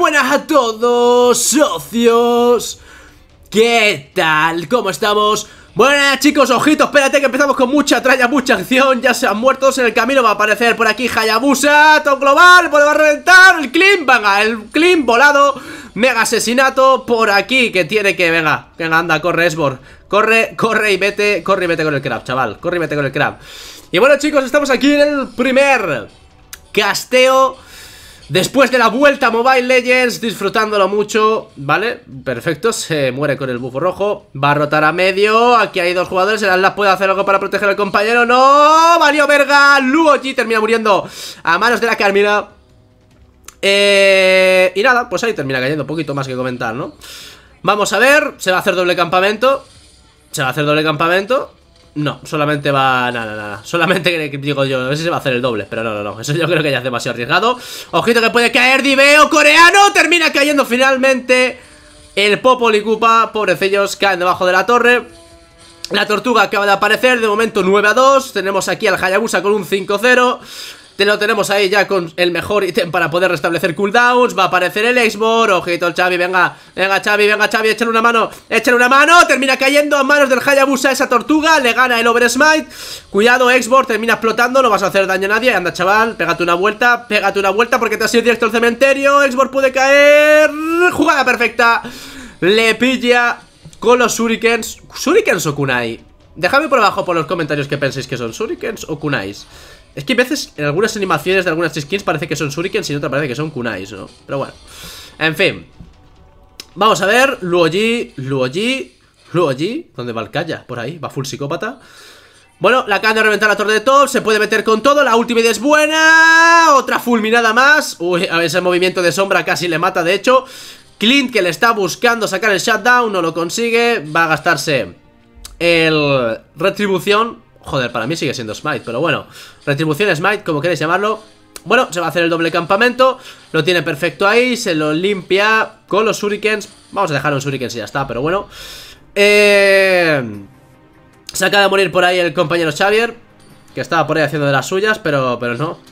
buenas a todos, socios. ¿Qué tal? ¿Cómo estamos? Buenas chicos, ojitos, espérate que empezamos con mucha tralla, mucha acción. Ya se han muerto dos en el camino, va a aparecer por aquí Hayabusa, Top Global, pues va a reventar el Clim, venga, el Clim volado, mega asesinato por aquí, que tiene que, venga, anda, corre X.Borg, corre y vete con el crab, chaval, corre y vete con el crab. Y bueno chicos, estamos aquí en el primer casteo después de la vuelta a Mobile Legends, disfrutándolo mucho, ¿vale? Perfecto, se muere con el bufo rojo, va a rotar a medio, aquí hay dos jugadores, el Atlas puede hacer algo para proteger al compañero, ¡no! ¡Valió verga! Luo Ji termina muriendo a manos de la Carmina. Y nada, pues ahí termina cayendo, poquito más que comentar, ¿no? Vamos a ver, se va a hacer doble campamento, no, solamente va... nada, solamente digo yo, a ver si se va a hacer el doble, pero no, eso yo creo que ya es demasiado arriesgado. Ojito que puede caer Diveo coreano, termina cayendo finalmente el Popol y Kupa, pobrecillos, caen debajo de la torre. La tortuga acaba de aparecer, de momento 9-2, tenemos aquí al Hayabusa con un 5-0. Lo tenemos ahí ya con el mejor ítem para poder restablecer cooldowns. Va a aparecer el X.Borg. Ojito el Xavi, venga Xavi, échale una mano, termina cayendo a manos del Hayabusa esa tortuga, le gana el Oversmite. Cuidado X.Borg, termina explotando, no vas a hacer daño a nadie, anda chaval, pégate una vuelta porque te has ido directo al cementerio. X.Borg puede caer, jugada perfecta, le pilla con los Shurikens. ¿Shurikens o Kunai? Dejadme por abajo por los comentarios que penséis que son, Shurikens o Kunais. Es que a veces en algunas animaciones de algunas skins parece que son Shurikens y en otras parece que son Kunais, ¿no? Pero bueno, en fin. Vamos a ver, Luoyi, ¿dónde va el Kaya? Por ahí, va full psicópata. Bueno, la acaban de reventar la torre de top, se puede meter con todo, la ultimate es buena. Otra fulminada más. Uy, a ver, ese movimiento de sombra casi le mata, de hecho. Clint, que le está buscando sacar el shutdown, no lo consigue. Va a gastarse el retribución. Joder, para mí sigue siendo Smite, pero bueno, retribución, Smite, como queréis llamarlo. Bueno, se va a hacer el doble campamento, lo tiene perfecto ahí, se lo limpia con los Shurikens. Vamos a dejar un Shurikens y ya está, pero bueno. Se acaba de morir por ahí el compañero Xavier, que estaba por ahí haciendo de las suyas, pero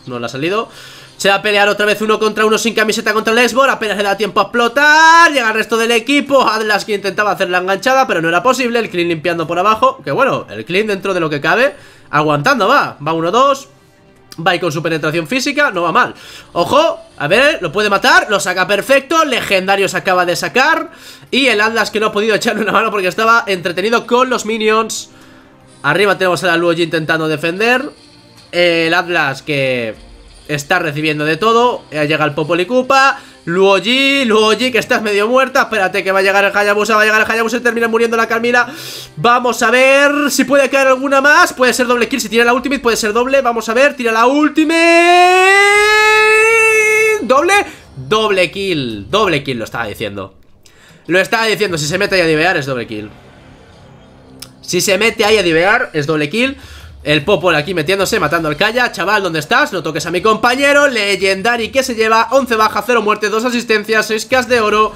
no le ha salido. Se va a pelear otra vez uno contra uno sin camiseta contra el X.Borg, apenas le da tiempo a explotar. Llega el resto del equipo, Atlas que intentaba hacer la enganchada, pero no era posible. El Clean limpiando por abajo, que bueno, el Clean dentro de lo que cabe, aguantando va 1-2, va ahí con su penetración física, no va mal. Ojo, a ver, lo puede matar, lo saca perfecto, legendario se acaba de sacar. Y el Atlas que no ha podido echarle una mano porque estaba entretenido con los minions. Arriba tenemos a la Luoyi intentando defender, el Atlas que... está recibiendo de todo, llega el Popol y Kupa, Luoyi que estás medio muerta, espérate que va a llegar el Hayabusa, y termina muriendo la Carmila. Vamos a ver si puede caer alguna más, puede ser doble kill, si tira la ultimate puede ser doble, vamos a ver, tira la ultimate, doble kill, lo estaba diciendo, si se mete ahí a divear es doble kill, El Popol aquí metiéndose, matando al Kaya. Chaval, ¿dónde estás? No toques a mi compañero. Legendary que se lleva 11 bajas, 0 muertes, 2 asistencias, 6k de oro.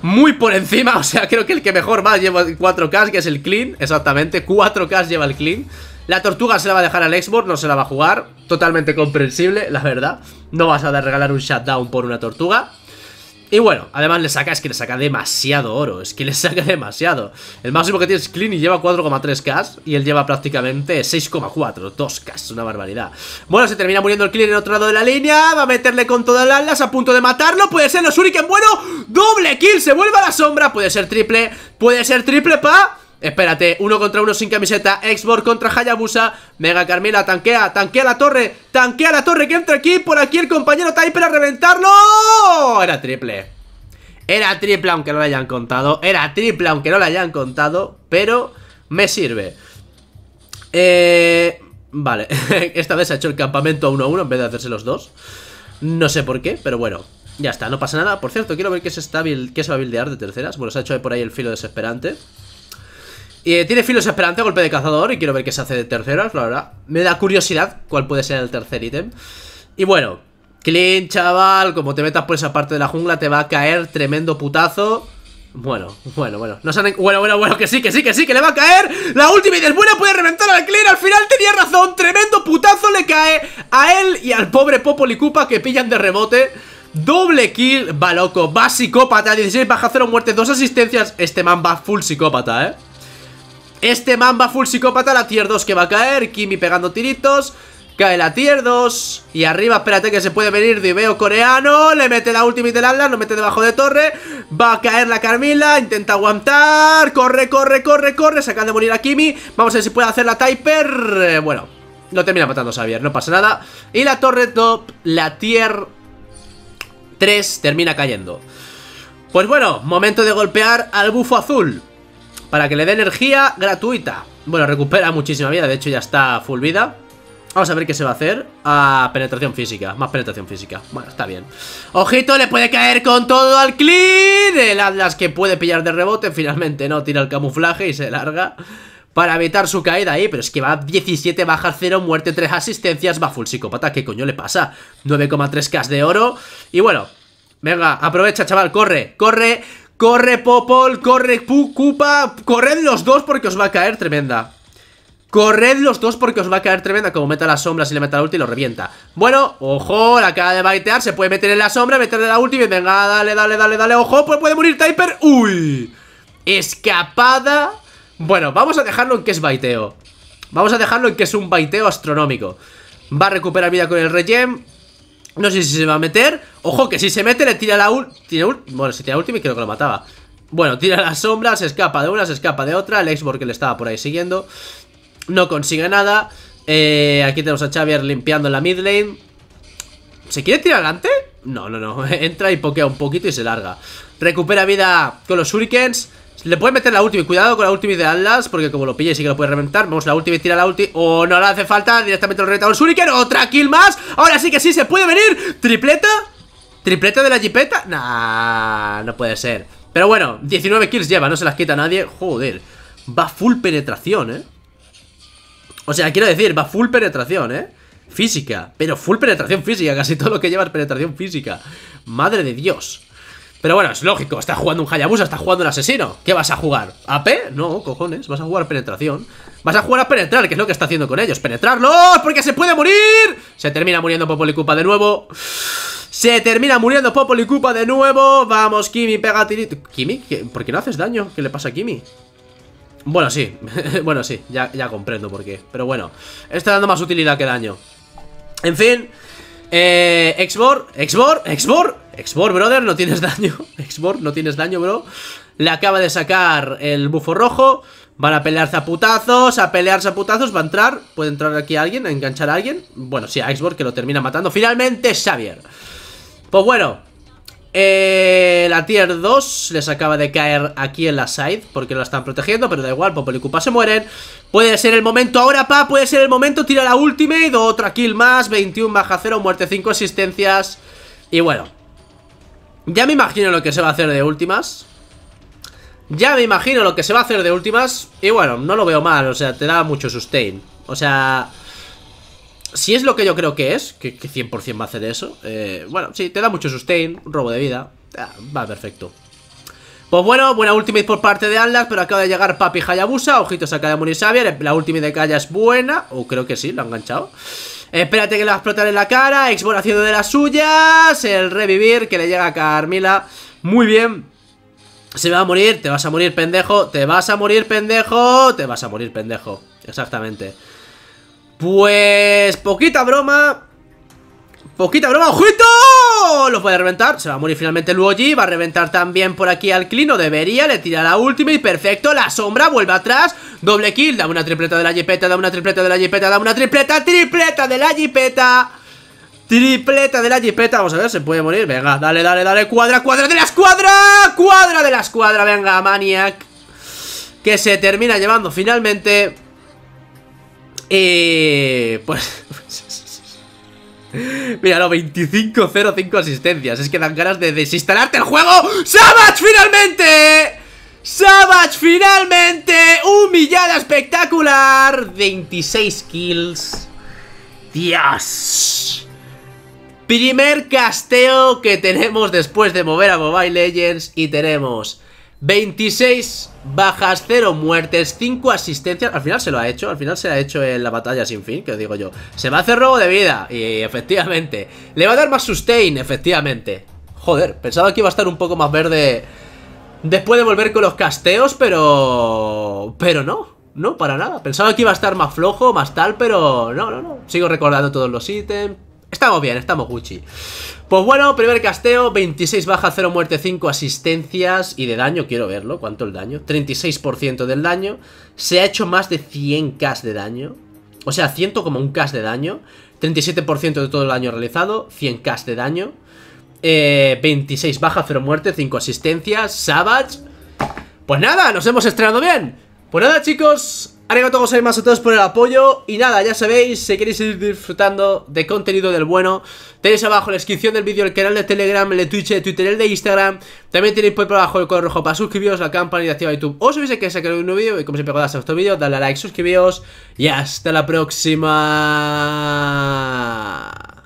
Muy por encima, o sea, creo que el que mejor va lleva 4k, que es el Clean. Exactamente, 4k lleva el Clean. La tortuga se la va a dejar al X.Borg, no se la va a jugar. Totalmente comprensible, la verdad. No vas a regalar un shutdown por una tortuga. Y bueno, además le saca demasiado oro, el máximo que tiene es Clean y lleva 4,3k y él lleva prácticamente 6,4, 2k, una barbaridad. Bueno, se termina muriendo el Clean en otro lado de la línea, va a meterle con todas las alas a punto de matarlo, puede ser los Shuriken, bueno, doble kill, se vuelve a la sombra, puede ser triple pa... Espérate, uno contra uno sin camiseta, X.Borg contra Hayabusa, mega Carmila, tanquea la torre, que entra aquí, por aquí el compañero está ahí para reventarlo. Era triple aunque no lo hayan contado, pero me sirve. Vale, esta vez ha hecho el campamento 1-1 en vez de hacerse los dos, no sé por qué, pero bueno. Ya está, no pasa nada, por cierto, quiero ver qué se va a buildear de terceras, bueno, se ha hecho ahí por ahí el filo desesperante. Y tiene filos esperanza, golpe de cazador. Y quiero ver qué se hace de terceras, la verdad. Me da curiosidad cuál puede ser el tercer ítem. Y bueno, Clean, chaval, como te metas por esa parte de la jungla te va a caer tremendo putazo. Bueno, que sí, que le va a caer. La ultimate es buena, puede reventar al Clean. Al final tenía razón, tremendo putazo le cae a él y al pobre Popol y Kupa que pillan de rebote. Doble kill, va loco, va psicópata. 16 baja 0 muertes, 2 asistencias. Este man va full psicópata, eh. Este man va full psicópata. La tier 2 que va a caer, Kimi pegando tiritos. Cae la tier 2. Y arriba, espérate que se puede venir Diveo coreano. Le mete la ultimate del Atlas, lo mete debajo de torre. Va a caer la Carmila, intenta aguantar. Corre, corre, corre, corre. Se acaban de morir a Kimi. Vamos a ver si puede hacer la Typer. Bueno, lo termina matando Xavier, no pasa nada. Y la torre top, la tier 3 termina cayendo. Pues bueno, momento de golpear al bufo azul para que le dé energía gratuita. Bueno, recupera muchísima vida, de hecho ya está full vida. Vamos a ver qué se va a hacer. Ah, penetración física, más penetración física. Bueno, está bien. Ojito, le puede caer con todo al Clint. El Atlas que puede pillar de rebote, finalmente no, tira el camuflaje y se larga para evitar su caída ahí, pero es que va 17 bajas, 0 muerte, 3 asistencias, va full psicópata, ¿qué coño le pasa? 9,3k de oro, y bueno, venga, aprovecha chaval, corre, corre, corre Popol, corre Kupa, corred los dos porque os va a caer tremenda. Corred los dos porque os va a caer tremenda. Como meta las sombras y le meta la ulti y lo revienta. Bueno, ojo, la acaba de baitear. Se puede meter en la sombra, meterle la ulti y venga, dale, dale, dale, dale, ojo, pues puede morir Typer. Uy, escapada. Bueno, vamos a dejarlo en que es baiteo. Vamos a dejarlo en que es un baiteo astronómico. Va a recuperar vida con el regen. No sé si se va a meter. Ojo, que si se mete le tira la ulti. Bueno, si tira la ulti me creo que lo mataba. Bueno, tira la sombra, se escapa de una, se escapa de otra. El X.Borg que le estaba por ahí siguiendo no consigue nada. Aquí tenemos a Xavier limpiando en la mid lane. ¿Se quiere tirar adelante? No, no, no. Entra y pokea un poquito y se larga. Recupera vida con los shurikens. Le puede meter la ultimate. Cuidado con la ultimate de Atlas, porque como lo pille sí que lo puede reventar. Vamos, la ultimate, tira la ulti. Oh, no le hace falta. Directamente lo reventa con shuriken. Otra kill más. Ahora sí que sí, se puede venir. ¿Tripleta? ¿Tripleta de la jipeta? Nah, no puede ser. Pero bueno, 19 kills lleva, no se las quita a nadie. Joder, va full penetración, eh. O sea, quiero decir, va full penetración, ¿eh? Física, pero full penetración física. Casi todo lo que lleva es penetración física. Madre de Dios. Pero bueno, es lógico, está jugando un Hayabusa, está jugando un asesino. ¿Qué vas a jugar? ¿AP? No, cojones, vas a jugar penetración. Vas a jugar a penetrar, que es lo que está haciendo con ellos. ¡Penetrarlos! ¡Porque se puede morir! Se termina muriendo Popol y Kupa de nuevo. Se termina muriendo Popol y Kupa de nuevo. Vamos, Kimi, pega tirito. ¿Kimi? ¿Por qué no haces daño? ¿Qué le pasa a Kimi? Bueno, sí, bueno, sí, ya comprendo por qué. Pero bueno, está dando más utilidad que daño. En fin, X.Borg, brother, no tienes daño. X.Borg, no tienes daño, bro. Le acaba de sacar el bufo rojo. Van a pelearse a putazos, va a entrar. Puede entrar aquí alguien, a enganchar a alguien. Bueno, sí, a X.Borg que lo termina matando. Finalmente, Xavier. Pues bueno, la tier 2 les acaba de caer aquí en la side porque la están protegiendo, pero da igual, Popol y Kupa se mueren. Puede ser el momento ahora, pa, puede ser el momento. Tira la ultimate, otra kill más, 21 baja 0, muerte 5 asistencias. Y bueno, ya me imagino lo que se va a hacer de últimas. Y bueno, no lo veo mal, o sea, te da mucho sustain. O sea, si es lo que yo creo que es, que 100% va a hacer eso. Bueno, sí, te da mucho sustain, robo de vida. Va perfecto. Pues bueno, buena ultimate por parte de Atlas, pero acaba de llegar Papi Hayabusa. Ojito, se acaba de morir Xavier. La ultimate de Kaya es buena, o creo que sí, lo ha enganchado. Espérate que le va a explotar en la cara. X.Borg haciendo de las suyas. El revivir que le llega a Carmila. Muy bien. Se va a morir, te vas a morir, pendejo. Exactamente. Pues poquita broma. ¡Ojito! Los puede reventar. Se va a morir finalmente Luo Ji. Va a reventar también por aquí al Clint. No debería. Le tira la ultimate. Perfecto. La sombra vuelve atrás. Doble kill. Da una tripleta de la jipeta. ¡Tripleta de la jipeta! Vamos a ver, se puede morir. Venga, dale, dale, dale. Cuadra, cuadra de la escuadra. Venga, Maniac. Que se termina llevando finalmente. Pues mira, no, 25-0-5 asistencias. Es que dan ganas de desinstalarte el juego. ¡Savage finalmente! Humillada espectacular. 26 kills. Dios. Primer casteo que tenemos después de mover a Mobile Legends. Y tenemos 26 bajas, 0 muertes, 5 asistencias. Al final se lo ha hecho, al final se lo ha hecho en la batalla sin fin, que os digo yo. Se va a hacer robo de vida, y efectivamente le va a dar más sustain, efectivamente. Joder, pensaba que iba a estar un poco más verde después de volver con los casteos, pero no, para nada. Pensaba que iba a estar más flojo, más tal, pero no. Sigo recordando todos los ítems. Estamos bien, estamos Gucci. Pues bueno, primer casteo, 26 baja, 0 muerte, 5 asistencias. Y de daño, quiero verlo, ¿cuánto el daño? 36% del daño. Se ha hecho más de 100k de daño. O sea, 100,1k de daño, 37% de todo el daño realizado, 100k de daño, 26 baja, 0 muerte, 5 asistencias. Savage. Pues nada, nos hemos estrenado bien. Pues nada, chicos, arigatou gozaimasu a todos por el apoyo. Y nada, ya sabéis, si queréis seguir disfrutando de contenido del bueno, tenéis abajo en la descripción del vídeo el canal de Telegram, el de Twitch, el de Twitter, el de Instagram. También tenéis por abajo el color rojo para suscribiros, la campana y activar YouTube. O si veis que sacar un nuevo vídeo, y como siempre cuando hagáis este vídeo, dadle a like, suscribiros y hasta la próxima.